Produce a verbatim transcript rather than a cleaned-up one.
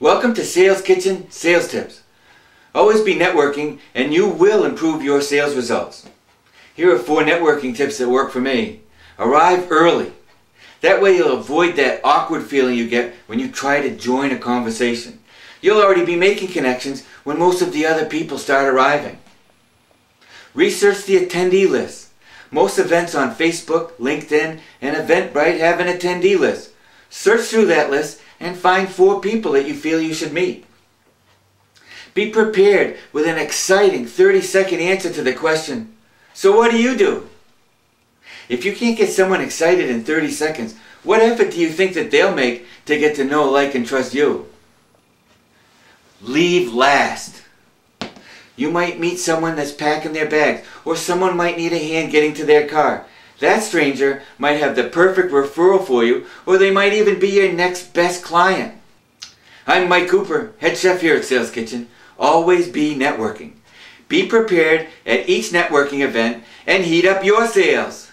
Welcome to Sales Kitchen Sales Tips. Always be networking and you will improve your sales results. Here are four networking tips that work for me. Arrive early. That way you'll avoid that awkward feeling you get when you try to join a conversation. You'll already be making connections when most of the other people start arriving. Research the attendee list. Most events on Facebook, LinkedIn, and Eventbrite have an attendee list. Search through that list and find four people that you feel you should meet. Be prepared with an exciting thirty second answer to the question, "So what do you do?" If you can't get someone excited in thirty seconds, what effort do you think that they'll make to get to know, like, and trust you? Leave last. You might meet someone that's packing their bags, or someone might need a hand getting to their car. That stranger might have the perfect referral for you, or they might even be your next best client. I'm Mike Cooper, head chef here at Sales Kitchen. Always be networking. Be prepared at each networking event and heat up your sales.